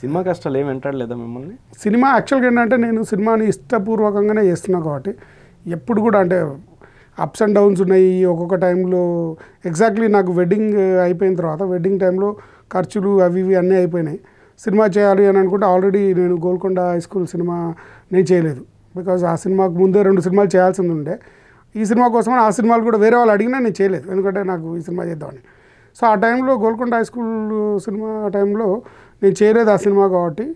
Cinema కష్టాలు ఏమ ఎంటాడ లేదా మిమ్మల్ని సినిమా యాక్చువల్ గా అంటే నేను సినిమాని ఇష్టపూర్వకంగానే చేస్తున్నా కాబట్టి ఎప్పుడు కూడా అంటే అప్స్ అండ్ డౌన్స్ ఉన్నాయి ఒక్కొక్క టైం లో ఎగ్జాక్ట్లీ నాకు వెడ్డింగ్ అయిపోయిన తర్వాత వెడ్డింగ్ టైం లో ఖర్చులు అవి ఇవి అన్నీ అయిపోయినాయి సినిమా చేయాలి అని అనుకుంటే ఆల్రెడీ నేను గోల్కొండ హై స్కూల్ సినిమా నేను చేయలేదు బికాజ్ ఆ సినిమాకు ముందే రెండు సినిమాలు చేయాల్సింది ఉండే ఈ సినిమా కోసం ఆ సినిమాలు కూడా వేరే వాళ్ళు అడిగినా నేను చేయలేదు ఎందుకంటే నాకు ఈ సినిమా చేద్దామని సో ఆ టైం లో Golconda high school cinema time లో నేను చేయలేదు ఆ సినిమా కాబట్టి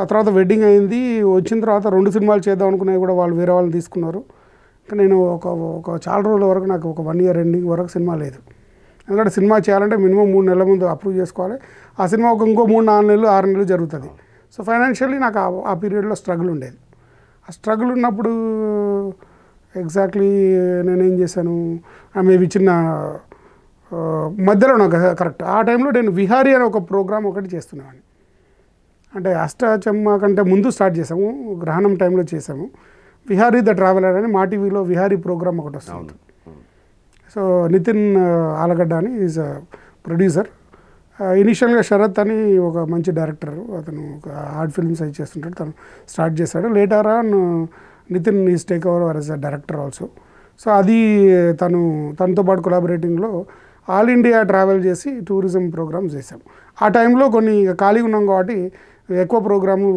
ఆ తర్వాత వెడ్డింగ్ అయింది వచ్చిన తర్వాత రెండు సినిమాలు చేద్దాం అనుకునే కూడా వాళ్ళు వేరే వాళ్ళని తీసుకున్నారు ఇంకా నేను ఒక చాలా రోజుల వరకు నాకు ఒక 1 ఇయర్ ఎండింగ్ వరకు సినిమా లేదు ఎందుకంటే సినిమా చేయాలంటే మినిమం 3 నెలల ముందు అప్రూవ్ చేసుకోవాలి ఆ సినిమా ఒక ఇంకో 3-4 నెలలు 6 నెలలు జరుగుతది సో ఫైనాన్షియల్లీ నాకు ఆ పీరియడ్ లో స్ట్రగుల్ ఉండేది ఆ స్ట్రగుల్ ఉన్నప్పుడు ఎగ్జాక్ట్లీ నేను ఏం చేశాను మేబీ చిన్న మధ్యలో నాకు కరెక్ట్ ఆ టైంలో నేను విహారీ అనే ఒక ప్రోగ్రామ్ ఒకటి చేస్తున్నాను అంటే అష్టా చెమ్మ కంటే ముందు స్టార్ట్ చేసాము గ్రహణం టైంలో చేసాము విహారీ ద ట్రావెలర్ అని మా టీవీలో విహారీ ప్రోగ్రామ్ ఒకటి వస్తుంది సో నితిన్ ఆలగడ్డ అని ఈజ్ ప్రొడ్యూసర్ ఇనిషియల్గా శరత్ అని ఒక మంచి డైరెక్టర్ అతను ఒక హార్డ్ ఫిల్మ్స్ అవి చేస్తుంటాడు తను స్టార్ట్ చేశాడు later on Nitin is take over as a director also so అది తనతో పాటు కొలాబరేటింగ్లో ఆల్ ఇండియా ట్రావెల్ చేసి టూరిజం ప్రోగ్రామ్స్ చేసాము ఆ టైంలో కొన్ని ఖాళీగా ఉన్నాం కాబట్టి ఎక్కువ ప్రోగ్రాము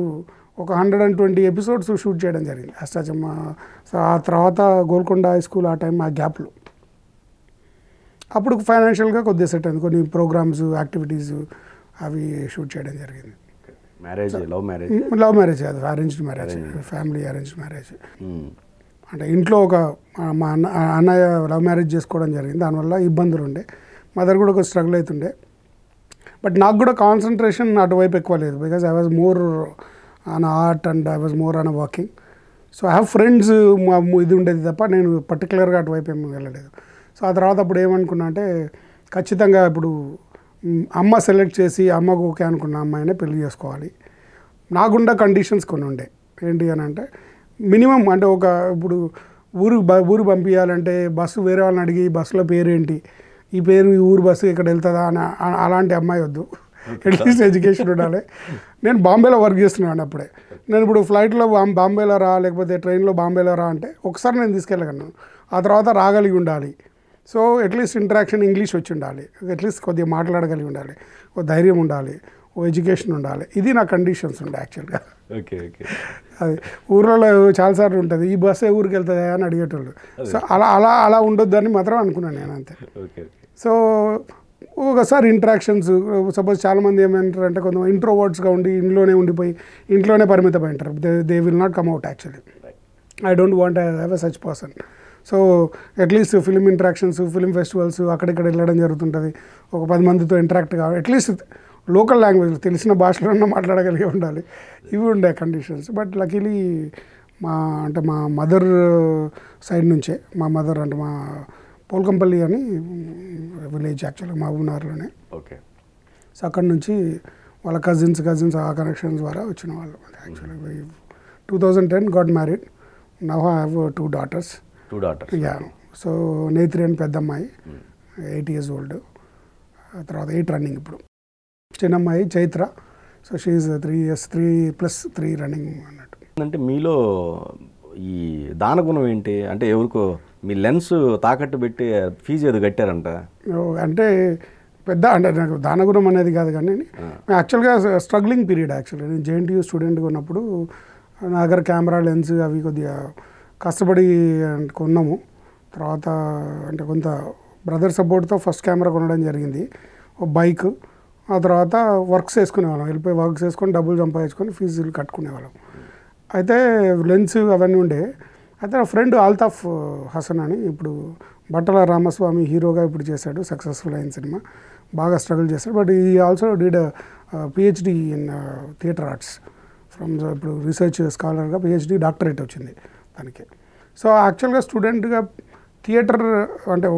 ఒక 120 ఎపిసోడ్స్ షూట్ చేయడం జరిగింది అష్టా చెమ్మ ఆ తర్వాత గోల్కొండ హై స్కూల్ ఆ టైం ఆ గ్యాప్లో అప్పుడు ఫైనాన్షియల్గా కొద్దిగా సెట్ అయింది కొన్ని ప్రోగ్రామ్స్ యాక్టివిటీస్ అవి షూట్ చేయడం జరిగింది మ్యారేజ్ లవ్ మ్యారేజ్ కాదు arranged marriage family arranged marriage అంటే ఇంట్లో ఒక మా అన్నయ్య లవ్ మ్యారేజ్ చేసుకోవడం జరిగింది దానివల్ల ఇబ్బందులు ఉండే మదర్ కూడా ఒక స్ట్రగుల్ అవుతుండే బట్ నాకు కూడా కాన్సన్ట్రేషన్ అటువైపు ఎక్కువ లేదు because I was more on art and I was more on working so I have friends ఇది ఉండేది తప్ప నేను పర్టికులర్గా అటువైపు ఏమి వెళ్ళలేదు సో ఆ తర్వాత అప్పుడు ఏమనుకున్నా అంటే ఖచ్చితంగా ఇప్పుడు అమ్మ సెలెక్ట్ చేసి అమ్మకు ఓకే అనుకున్న అమ్మాయినే పెళ్లి చేసుకోవాలి నాకుండా కండిషన్స్ కొన్ని ఉండే ఏంటి అని అంటే మినిమం అంటే ఒక ఇప్పుడు ఊరు పంపించాలంటే బస్సు వేరే వాళ్ళని అడిగి బస్సులో పేరేంటి ఈ పేరు ఈ ఊరు బస్సు ఇక్కడ వెళ్తుందా అని అలాంటి అమ్మాయి వద్దు అట్లీస్ట్ ఎడ్యుకేషన్ ఉండాలి నేను బాంబేలో వర్క్ చేస్తున్నాను అప్పుడే నేను ఇప్పుడు ఫ్లైట్లో బాంబేలో రా లేకపోతే ట్రైన్లో బాంబేలో రా అంటే ఒకసారి నేను తీసుకెళ్ళగలను ఆ తర్వాత రాగలిగి ఉండాలి సో అట్లీస్ట్ ఇంటరాక్షన్ ఇంగ్లీష్ వచ్చి ఉండాలి అట్లీస్ట్ కొద్దిగా మాట్లాడగలిగి ఉండాలి ఓ ధైర్యం ఉండాలి ఓ ఎడ్యుకేషన్ ఉండాలి ఇది నా కండిషన్స్ ఉండే యాక్చువల్గా ఓకే ఓకే అది ఊర్లలో చాలాసార్లు ఉంటుంది ఈ బస్సు ఏ ఊరికి వెళ్తుందా అని అడిగేటోళ్ళు సో అలా అలా అలా ఉండొద్దు అని మాత్రం అనుకున్నాను నేను అంతే సో ఒకసారి ఇంటరాక్షన్స్ సపోజ్ చాలామంది ఏమంటారంటే కొంత ఇంట్రోవర్డ్స్గా ఉండి ఇంట్లోనే ఉండిపోయి ఇంట్లోనే పరిమితమై ఉంటారు they will not come out actually I don't want have a such person so at least film interactions film festivals అక్కడిక్కడ వెళ్ళడం జరుగుతుంటుంది ఒక 10 మందితో ఇంటరాక్ట్ కావాలి అట్లీస్ట్ లోకల్ లాంగ్వేజ్ తెలిసిన భాషలోనే మాట్లాడగలిగి ఉండాలి ఇవి ఉండే కండిషన్స్ బట్ లక్కీలీ మా మదర్ సైడ్ నుంచే మా మదర్ అంటే మా పోల్కంపల్లి అని విలేజ్ యాక్చువల్గా మహబూబ్నగర్లోనే ఓకే సో అక్కడి నుంచి వాళ్ళ కజిన్స్ ఆ కనెక్షన్స్ ద్వారా వచ్చిన వాళ్ళు యాక్చువల్గా 2010 got married now I have 2 daughters yeah so Netri అని పెద్ద అమ్మాయి 8 ఇయర్స్ ఓల్డ్ తర్వాత 8 రన్నింగ్ ఇప్పుడు చిన్నమ్మాయి Chaitra so she is 3 years 3+3 running అన్నట్టు అంటే మీలో ఈ దానగుణం ఏంటి అంటే ఎవరికో మీ లెన్స్ తాకట్టు పెట్టి ఫీజు ఏదో కట్టారంట అంటే పెద్ద అంటే నాకు దానగుణం అనేది కాదు కానీ యాక్చువల్గా స్ట్రగ్లింగ్ పీరియడ్ యాక్చువల్గా నేను జేఎన్టీయూ స్టూడెంట్గా ఉన్నప్పుడు నా దగ్గర కెమెరా లెన్స్ అవి కొద్దిగా కష్టపడి కొన్నాము తర్వాత అంటే కొంత బ్రదర్ సపోర్ట్తో ఫస్ట్ కెమెరా కొనడం జరిగింది ఓ బైక్ ఆ తర్వాత వర్క్స్ వేసుకునేవాళ్ళం వెళ్ళిపోయి వర్క్స్ వేసుకొని డబ్బులు సంపాదించుకొని ఫీజులు కట్టుకునేవాళ్ళం అయితే లెన్స్ అవన్నీ ఉండే అయితే నా ఫ్రెండ్ ఆల్తాఫ్ హసన్ అని ఇప్పుడు బట్టల రామస్వామి హీరోగా ఇప్పుడు చేశాడు సక్సెస్ఫుల్ అయిన సినిమా బాగా స్ట్రగుల్ చేశాడు but he also did PhD in theatre arts from ఇప్పుడు రీసెర్చ్ స్కాలర్గా PhD డాక్టరేట్ వచ్చింది దానికి సో యాక్చువల్గా స్టూడెంట్గా థియేటర్ అంటే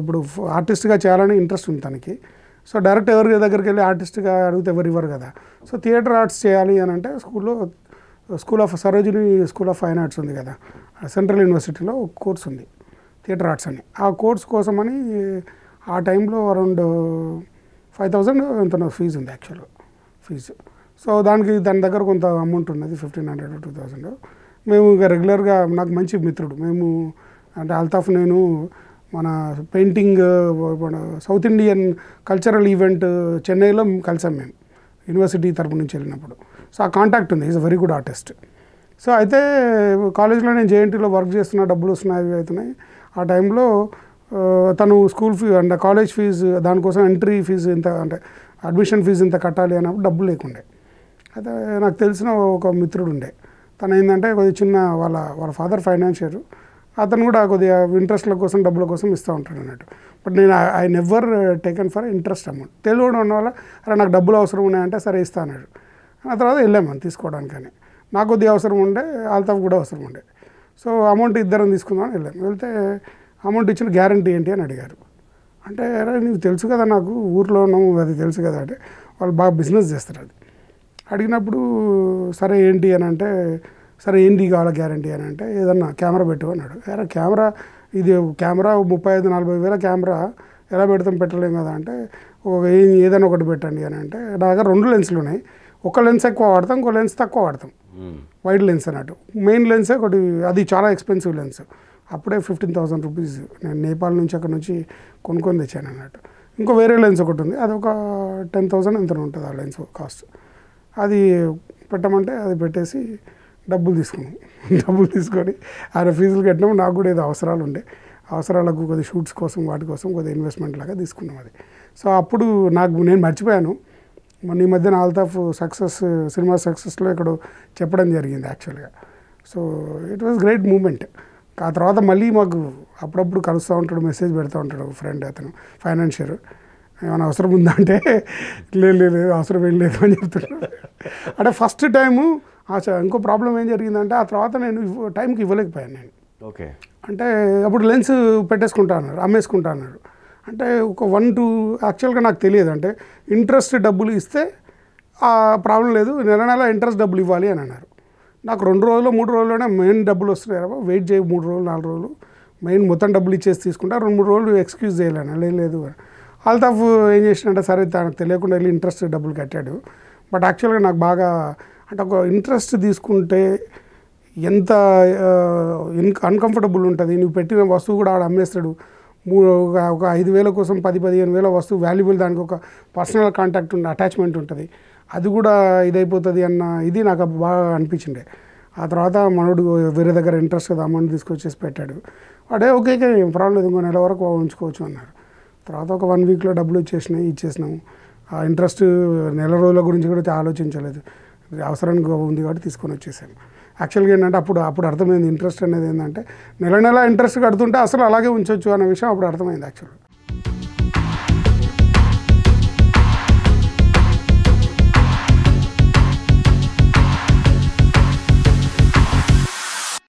ఇప్పుడు ఆర్టిస్ట్గా చేయాలని ఇంట్రెస్ట్ ఉంది తనకి సో డైరెక్ట్ ఎవరి దగ్గరికి వెళ్ళి ఆర్టిస్ట్గా అడిగితే ఎవరు ఇవ్వరు కదా సో థియేటర్ ఆర్ట్స్ చేయాలి అని అంటే school of Sarojini school of fine arts ఉంది కదా సెంట్రల్ యూనివర్సిటీలో ఒక కోర్స్ ఉంది థియేటర్ ఆర్ట్స్ అని ఆ కోర్స్ కోసమని ఆ టైంలో అరౌండ్ 5000 ఎంతనో ఫీజు ఉంది యాక్చువల్గా ఫీజు सो दाखिल दाने दर को अमौंट 1500 2000 मेम रेग्युलर मंची मित्रुडु मेम अंटे अल्ताफ नेनु मन painting south Indian cultural event Chennai लो कलिसाम मेम यूनिवर्सिटी तरफ नुंचि वेल्लिनप्पुडु सो आ कांटाक्ट उंदी is a very good artist so अयिते कॉलेज लो नेनु जेएनटी लो वर्क चेस्तुन्ना डब्बुलु वस्तुन्नायि आ टाइम लो तनु school fee and college fees दानि कोसम एंट्री फीज इंत अंटे अडमिशन फीज इंत कट्टाली अनप्पुडु डब्बुलु लेकुंडे अयिते नाकु तेलिसिन ओक मित्रुडु उंडे तने को वाल वाल फादर फैनान्शियर अतन इंट्रस्ट कोसम डबुल कोसम इस्ता बट नैन I never taken for interest amount तेल अरे ना डबुल अवसर उन्ना सर इस्ता आ तरह तस्कानी ना को अवसर उड़े आलता अवसर उड़े सो अमौंट इधर तस्कते अमौंट इच्छा ग्यारंटी एंटी अगर अंटे नीस कदा ना ऊर्जा अभी तेस कदा वाल बाग बिजनेस अभी అడిగినప్పుడు సరే ఏంటి అని అంటే సరే ఏంటి కావాల గ్యారెంటీ అని అంటే ఏదన్నా కెమెరా పెట్టు అన్నాడు. అరే కెమెరా ఇది కెమెరా 35-40 వేల కెమెరా ఎలా పెడతాం పెట్టలేం కదా అంటే ఏదైనా ఒకటి పెట్టండి అని అంటే నా దగ్గర రెండు లెన్స్లు ఉన్నాయి. ఒక లెన్స్ ఎక్కువ వాడతాం, ఒక లెన్స్ తక్కువ వాడతాం. వైడ్ లెన్స్ అన్నట్టు మెయిన్ లెన్స్ ఒకటి అది చాలా ఎక్స్‌పెన్సివ్ లెన్స్. అప్పుడే 15000 రూపాయస్ నేను నేపాల్ నుంచి అక్కడ నుంచి కొనుక్కొని తెచ్చాను అన్నట్టు. ఇంకో వేరే లెన్స్ ఒకటి ఉంది. అది ఒక 10000 ఎంత ఉంటది ఆ లెన్స్ కాస్ట్. అది పెట్టమంటే అది పెట్టేసి డబ్బులు తీసుకొని ఆ ఫీజులు కట్టినాము. నాకు కూడా ఏదో అవసరాలు ఉండే, అవసరాలకు కొద్ది షూట్స్ కోసం వాటి కోసం కొద్ది ఇన్వెస్ట్మెంట్ లాగా తీసుకున్నాం అది. సో అప్పుడు నేను మర్చిపోయాను మొన్న ఈ మధ్యన ఆల్తాఫ్ సక్సెస్ సినిమా సక్సెస్లో ఇక్కడ చెప్పడం జరిగింది యాక్చువల్గా. So it was great moment. ఆ తర్వాత మళ్ళీ మాకు అప్పుడప్పుడు కలుస్తూ ఉంటాడు, మెసేజ్ పెడతా ఉంటాడు ఫ్రెండ్ అతను ఫైనాన్షియర్. ఏమైనా అవసరం ఉందా అంటే లేదు అవసరం ఏం లేదు అని చెప్తున్నాడు. అంటే ఫస్ట్ టైము ఇంకో ప్రాబ్లం ఏం జరిగిందంటే ఆ తర్వాత నేను టైంకి ఇవ్వలేకపోయాను నేను. ఓకే అంటే అప్పుడు లెన్స్ పెట్టేసుకుంటా అన్నారు, అమ్మేసుకుంటా అన్నారు. అంటే ఒక 1-2 యాక్చువల్గా నాకు తెలియదు. అంటే ఇంట్రెస్ట్ డబ్బులు ఇస్తే ఆ ప్రాబ్లం లేదు, నెల ఇంట్రెస్ట్ డబ్బులు ఇవ్వాలి అని అన్నారు. నాకు 2-3 రోజుల్లోనే మెయిన్ డబ్బులు వస్తున్నాయి. రా వెయిట్ చేయి 3-4 రోజులు మెయిన్ మొత్తం డబ్బులు ఇచ్చేసి తీసుకుంటా, 2-3 రోజులు ఎక్స్క్యూజ్ చేయలేను లేదు. ఆల్తాఫ్ ఏం చేసినంటే సరే తనకు తెలియకుండా వెళ్ళి ఇంట్రెస్ట్ డబ్బులు కట్టాడు. బట్ యాక్చువల్గా నాకు బాగా అంటే ఒక ఇంట్రెస్ట్ తీసుకుంటే ఎంత అన్కంఫర్టబుల్ ఉంటుంది. నువ్వు పెట్టిన వస్తువు కూడా ఆడ అమ్మేస్తాడు. 5,000 కోసం 10-15,000 వస్తువు వాల్యుబుల్, దానికి ఒక పర్సనల్ కాంటాక్ట్ ఉండే అటాచ్మెంట్ ఉంటుంది, అది కూడా ఇదైపోతుంది అన్న ఇది నాకు బాగా అనిపించిండే. ఆ తర్వాత మనోడు వేరే దగ్గర ఇంట్రెస్ట్ కదా అమౌంట్ తీసుకొచ్చేసి పెట్టాడు. అడే ఓకే ఏం ప్రాబ్లం లేదు, ఇంకో నెల వరకు ఉంచుకోవచ్చు అన్నారు. తర్వాత ఒక 1 వీక్లో డబ్బులు ఇచ్చేసినాము. ఆ ఇంట్రెస్ట్ నెల రోజుల గురించి కూడా ఆలోచించలేదు, అవసరానికి ఉంది కాబట్టి తీసుకొని వచ్చేసాము. యాక్చువల్గా ఏంటంటే అప్పుడు అర్థమైంది ఇంట్రెస్ట్ అనేది ఏంటంటే నెల ఇంట్రెస్ట్ కడుతుంటే అసలు అలాగే ఉంచవచ్చు అనే విషయం అప్పుడు అర్థమైంది యాక్చువల్గా.